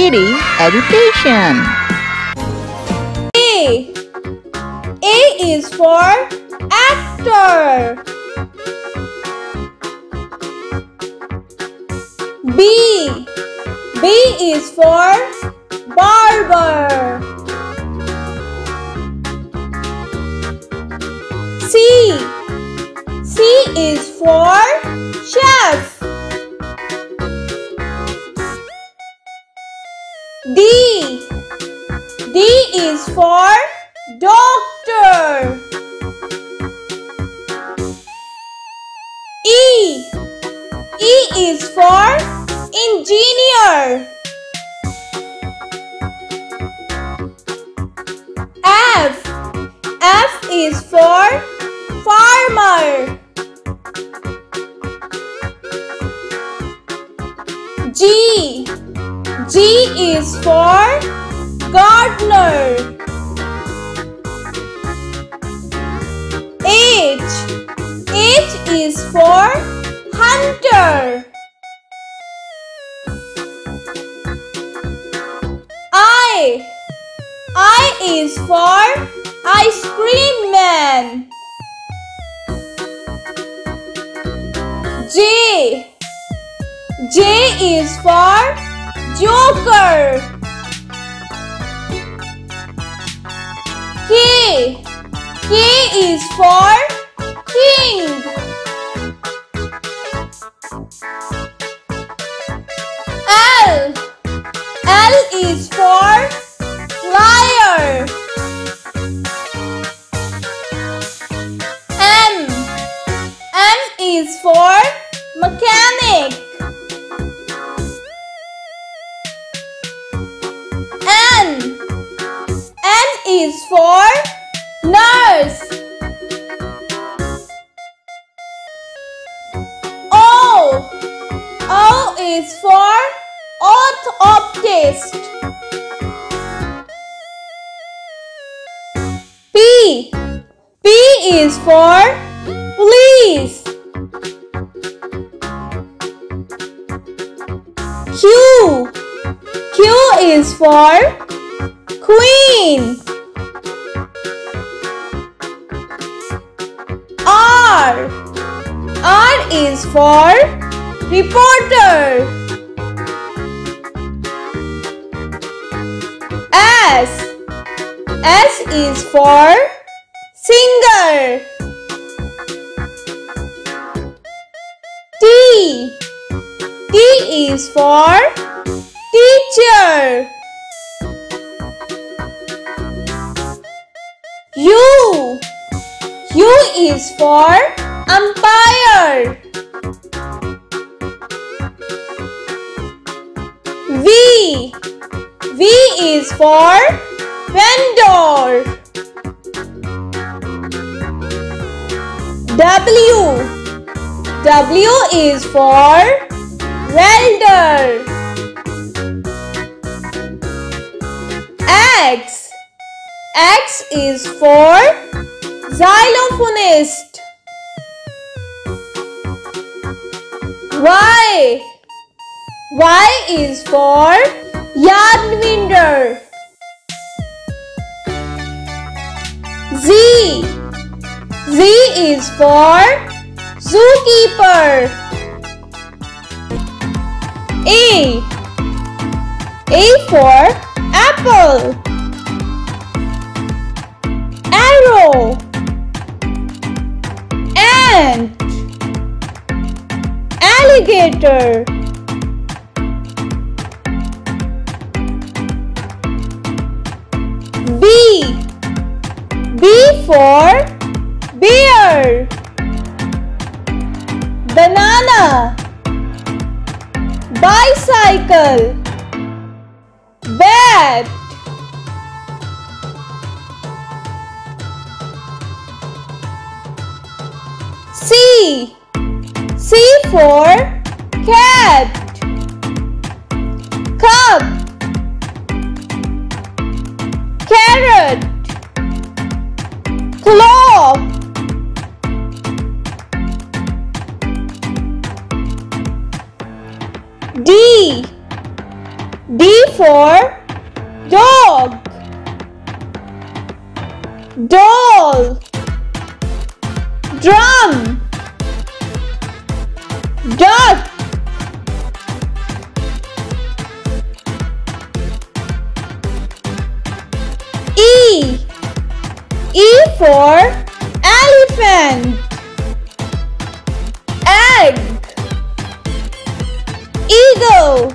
Kitty Education. A is for actor. B is for barber. C is for chef. D is for doctor. E is for engineer. F is for farmer. G is for gardener. H is for hunter. I is for ice cream man. J is for joker. K is for king. L is for liar. M is for mechanic. N is for nurse. O is for orthoptist. P is for police. Q is for queen. R is for reporter. S is for singer. T is for teacher. U is for umpire. V is for vendor. W is for welder. X is for xylophonist. Y is for yardwinder. Z is for zookeeper. A for apple. Arrow. Ant. Alligator. B for bear. Banana. Bicycle. Bat. C for cat. Cup. Carrot. Claw. D for dog, doll, drum, duck, E, E for elephant, egg, eagle,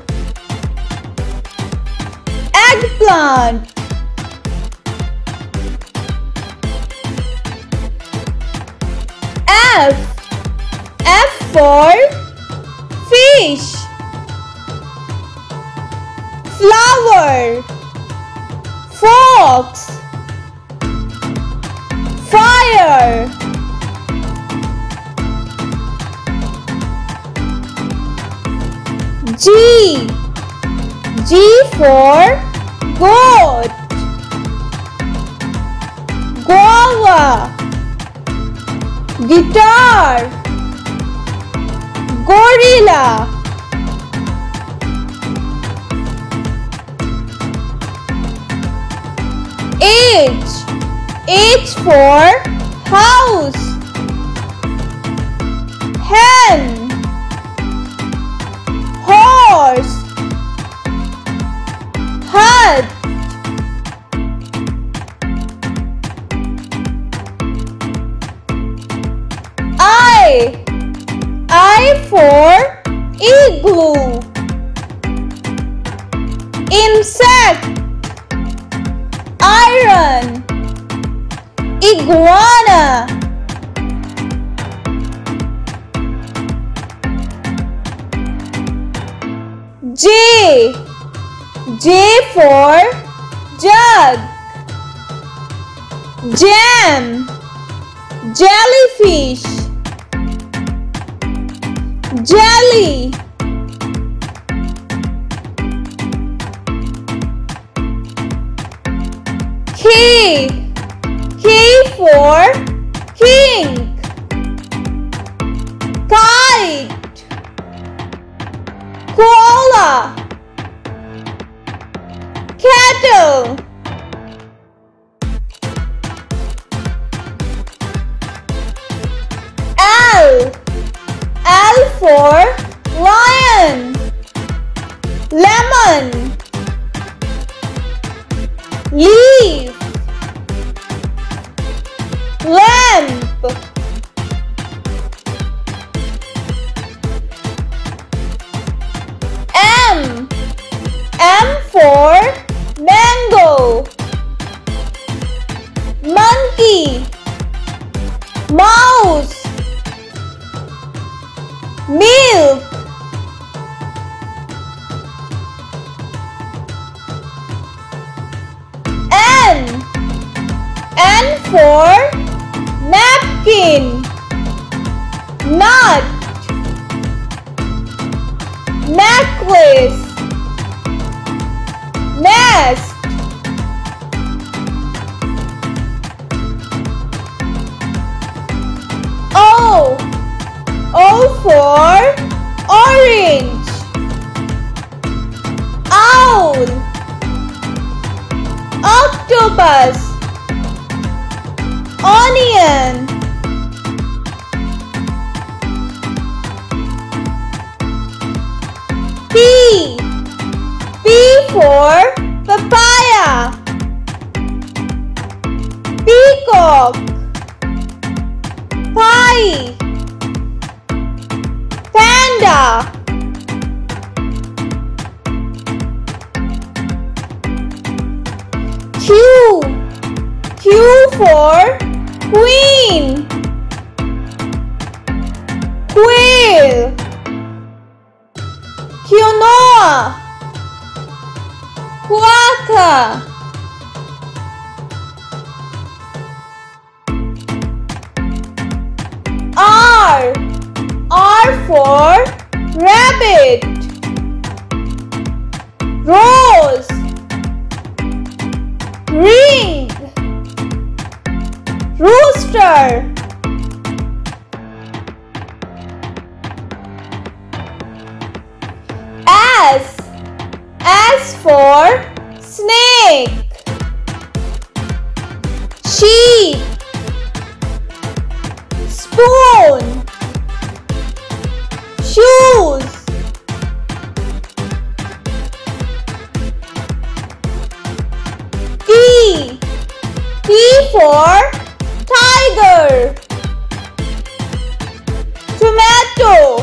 eggplant. F, F for fish, flower, fox, fire. G, G for goat, guava, guitar, gorilla. H, H for house, hen, horse, hut. I for igloo, insect, iron, iguana. J, J for jug, jam, jellyfish, jelly. K, K for king, kite, koala, cattle. L, L for lion, lemon, leaf, lamp. M, M for mango, monkey, mouse, milk. N, N for napkin, nut, necklace, nest. O, O for orange, owl, octopus, onion. P, P for papaya, peacock, pie, panda. Q, Q for queen, quail, quinoa, quaka. R, R for rabbit, rose, ring, rooster. S, S S for snake. Sheep. Spoon. Shoes. T. T for tiger. Tomato.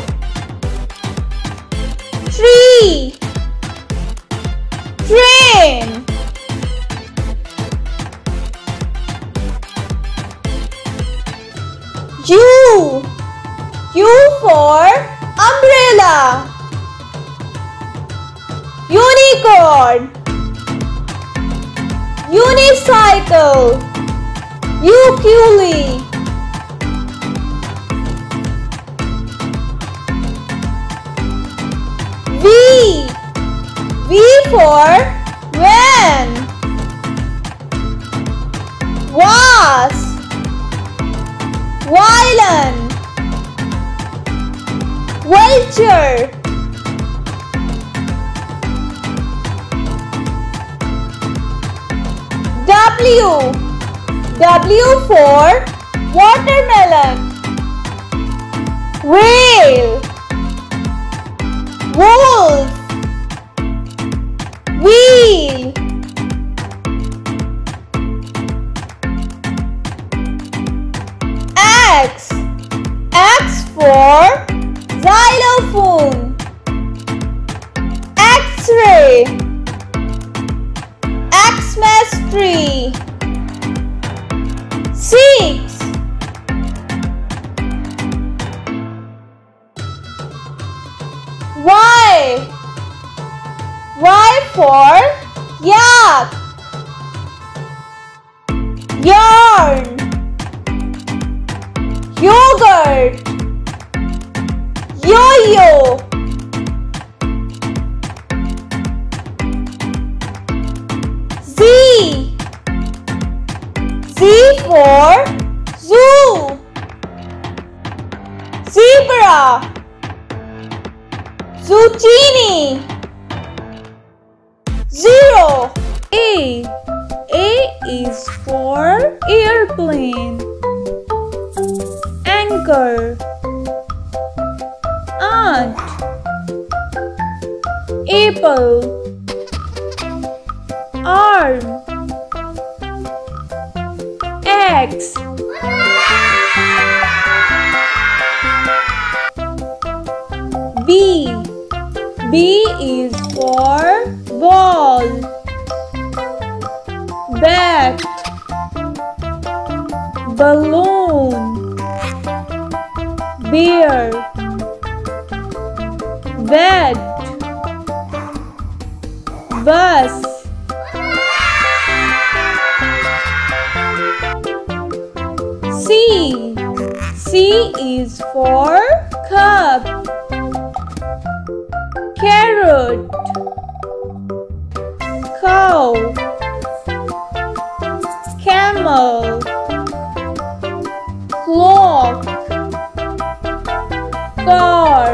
Tree. Train. U. U for umbrella. Unicorn. Unicycle. Ukulele. V. V for van. Vase. Violin. Vulture. W. W for watermelon. Whale. Wolf. Wheel. X. X for xylophone. X-ray. Xmas tree. 6. Y. Y for yak. Yarn. Yogurt. Yo-yo. Z. Z for zoo. Zebra. Zucchini. 0. A. A is for airplane. Anchor. Ant. Apple. Arm. X. B. B is for ball. Bat. Balloon. Bear. Bed. Bus. C. C is for cup. Carrot. Cow. Camel. Clock. Car.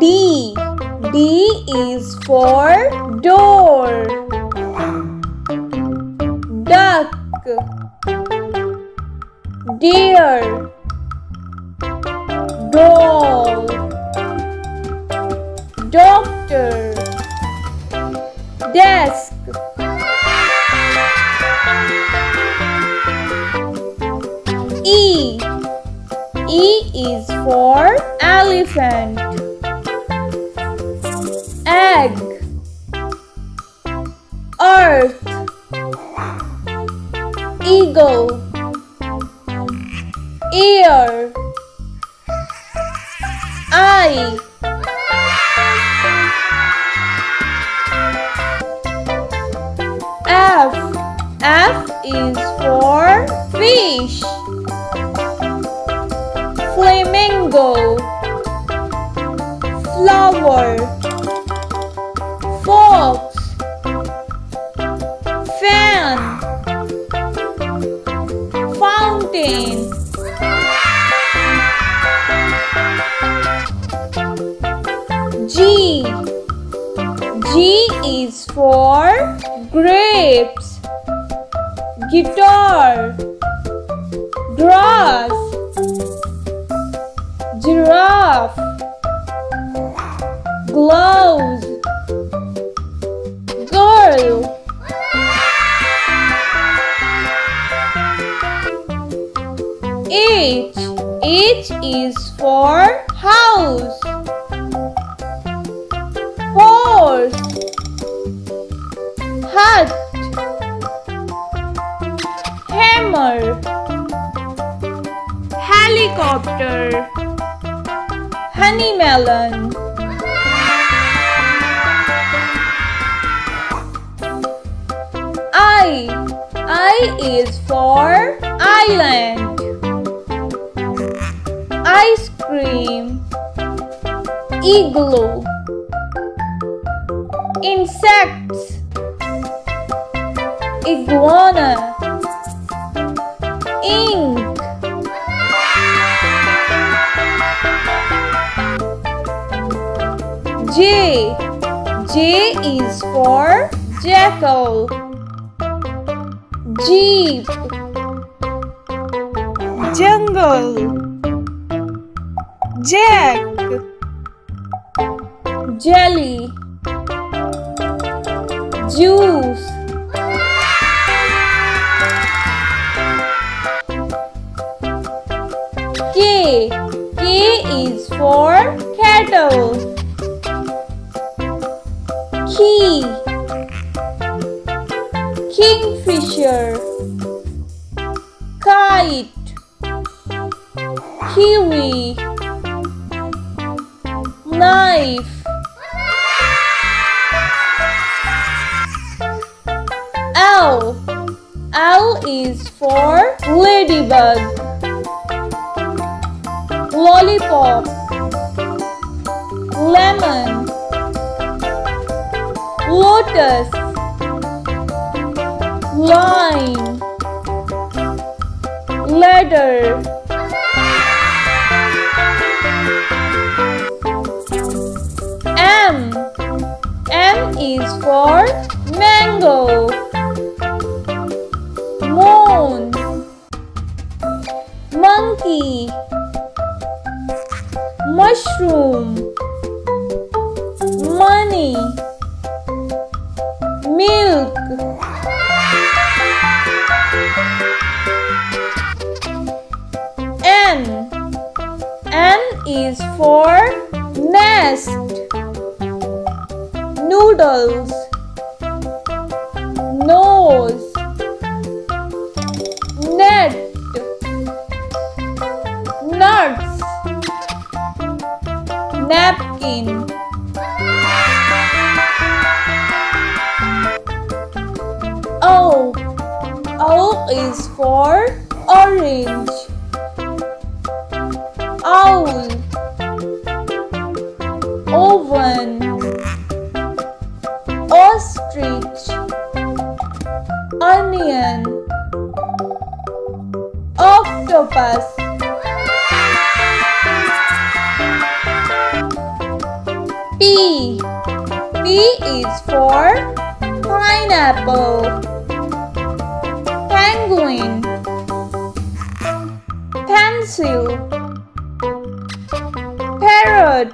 D. D is for door. Duck. Deer. Doll. Doctor. Desk. E. E is for elephant. Egg. Earth. Eagle. Ear. I. F. F is for fish. Flamingo. Flower. Fox. Fan. Fountain. G. G is for grapes. Guitar. Grass. Giraffe. Gloves. Girl. H. H is for house. Horse. Hut. Hammer. Helicopter. Honeymelon. I. I is for island. Ice cream. Igloo. Insects. Iguana. Ink. J. J is for jackal. Jeep. Jungle. Jack. Jelly. Juice. K. K is for cattle. Key. Kingfisher. Kite. Kiwi. Knife. L. L is for ladybug. Lollipop. Lemon. Lotus. Line. Ladder. M. M is for mango. Moon. Monkey. Mushroom. Money. Milk. N. N is for nest. Noodles. Nose. Net. Nuts. Napkin. O. O is for orange. Owl. Oven. Ostrich. Onion. Octopus. P. P is for pineapple. Penguin. Pencil. Parrot.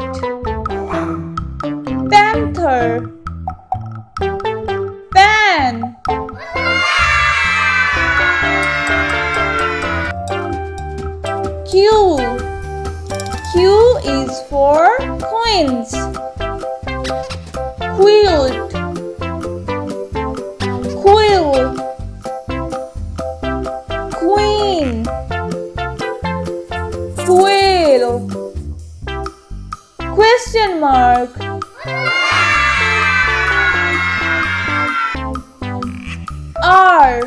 Panther. Pan. Q. Q is for coins. Quilt. Quill. Queen. Quail. Question mark. R.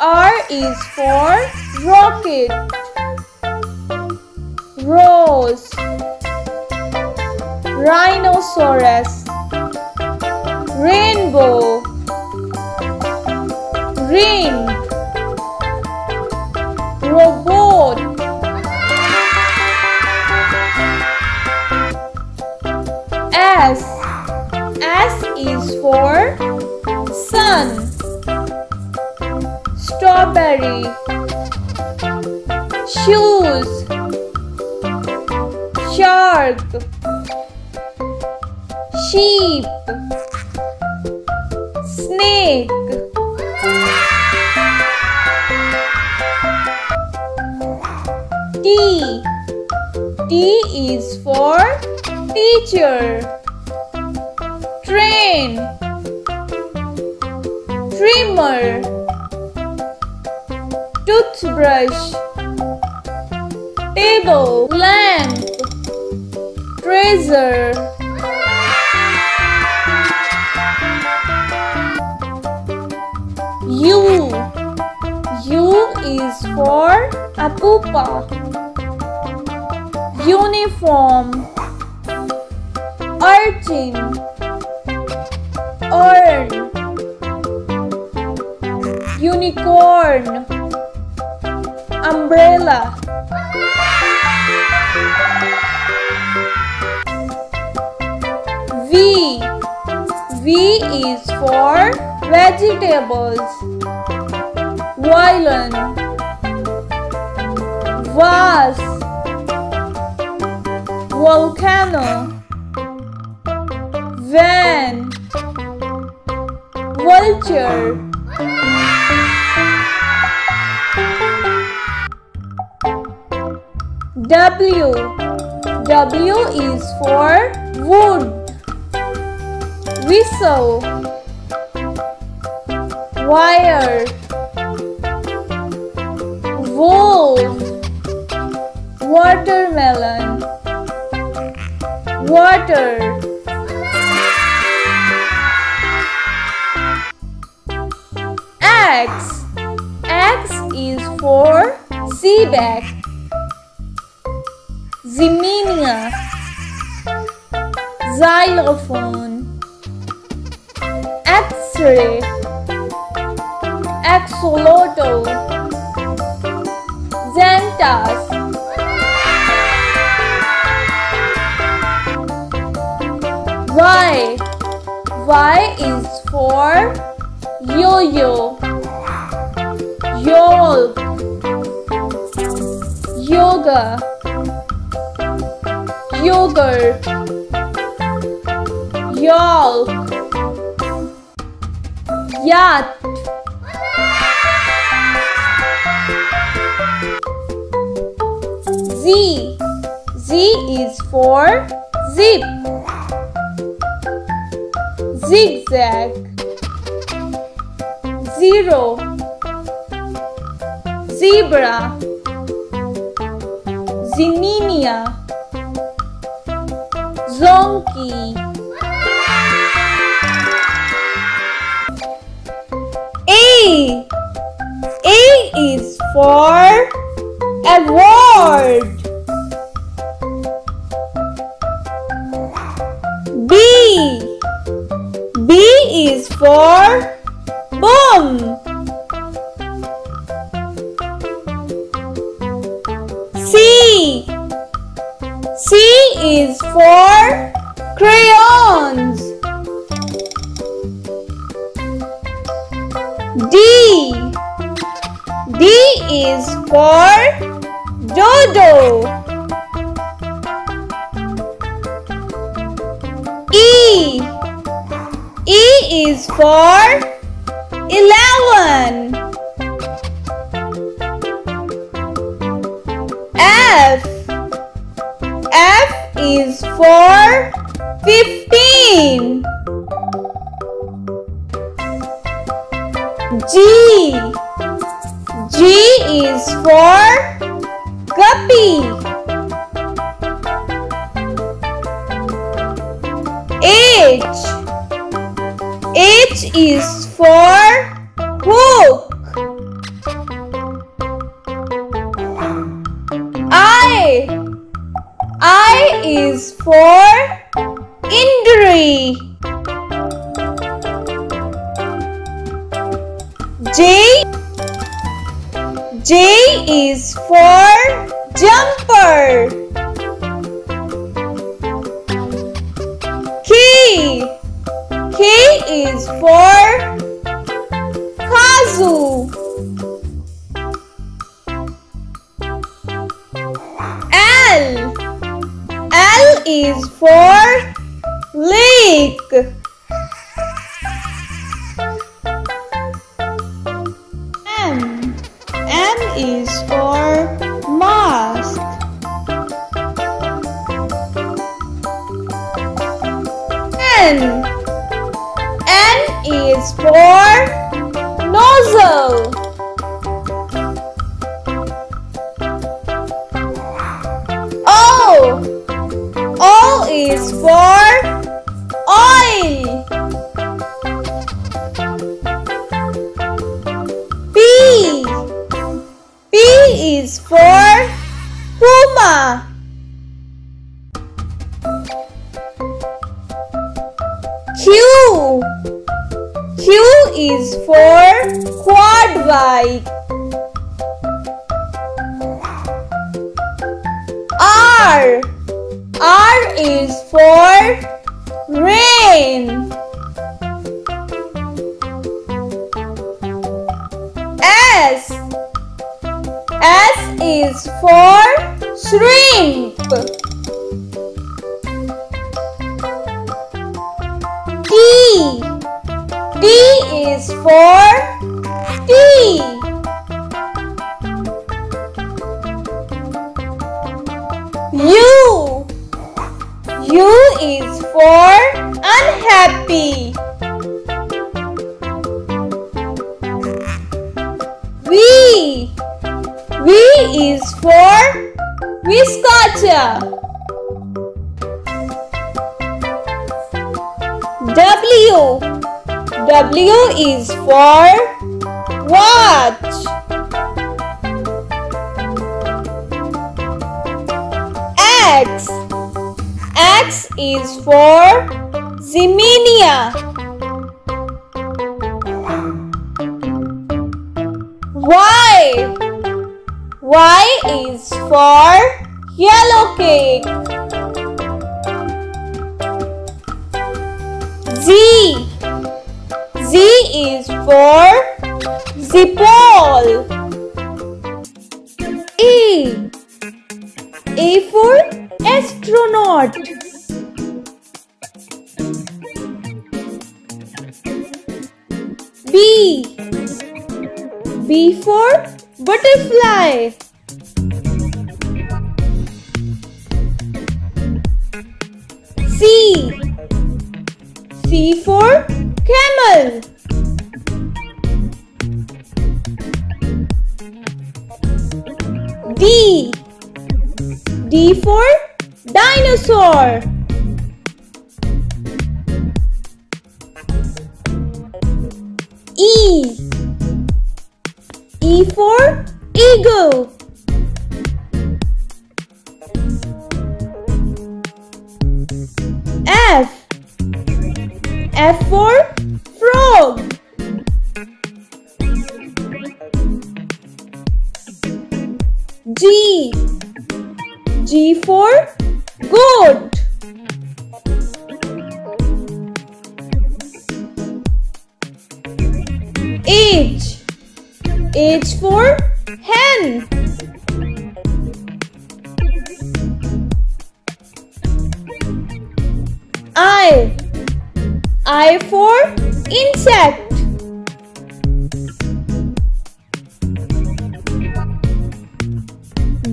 R is for rocket. Rose. Rhinoceros. Rainbow. Ring. Robot. S. S is for sun. Strawberry. Shoes. Shark. Sheep. Snake. T. T is for teacher. Train. Trimmer. Toothbrush. Table. Lamp. Treasure. U. U is for apupa. Uniform. Urchin. Urn. Unicorn. Umbrella. V. V is for vegetables. Violin. Vase. Volcano. Van. Vulture. W. W is for wood. Whistle. Wire. Wolf. Watermelon. Water. X. X is for seabag. Ziminia. Xylophone. X-ray. Axolotl. Xantas. Y. Y is for yo-yo. Yolk. Yoga. Yogurt. Yolk. Yacht. Z. Z is for zip. Zigzag. Zero. Zebra. Zinnia. Zonkey. A. A is for award. B. B is for boom. C. C is for crayons. D. D is for dodo. E. E is for 11. F. F is for 15. G. G is for guppy. H. H is for hook. I. I is for injury. J. J is for jumper. K. is for lake. M is for mosque. N is for nozzle. O is for oil. P is for puma. Q is for quad bike. R is for rain. S is for shrimp. T is for tea. U is for unhappy. V is for viscoucha. W is for watch. X is for Ximena. Y is for yellow cake. Z is for zipole. A for astronaut. B for butterfly. C for camel. D for dinosaur. E for eagle. F for frog. G for goat. H for hen. I for insect.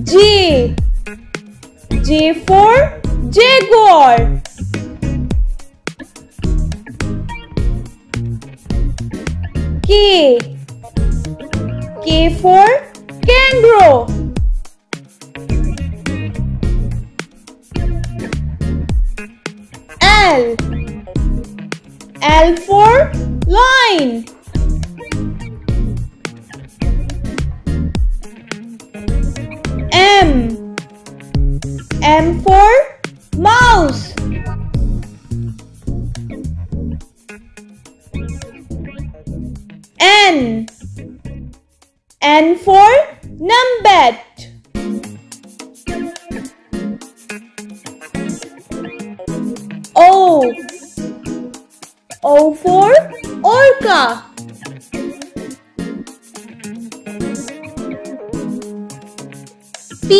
J for jaguar. K for kangaroo. L for lion. M for mouse. N for numbat. O for orca. P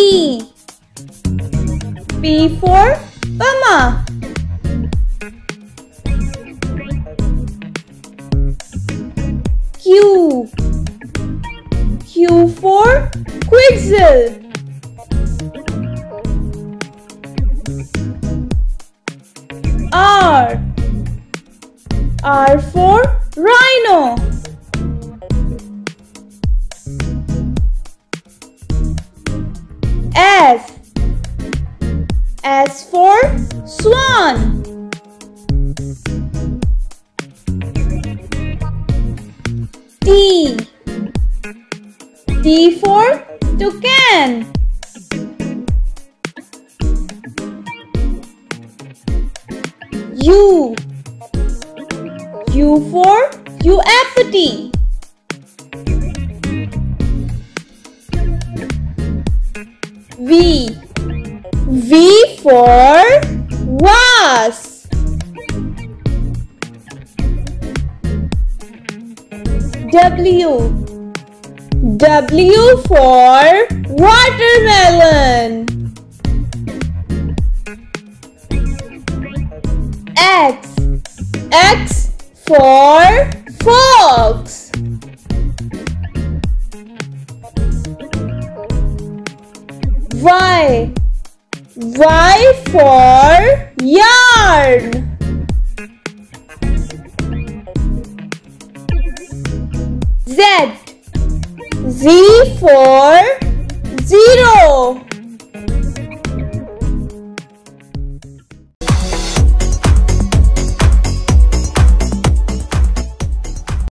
for Irma! Q. Q for Quetzal. R. R for Rhino. S. S for Swan. T. T for Toucan. U. U for Uapity. V. V for Wasp. W. W for Watermelon. X. X for Fox. Y. Y for Yarn. Z. Z for Zero.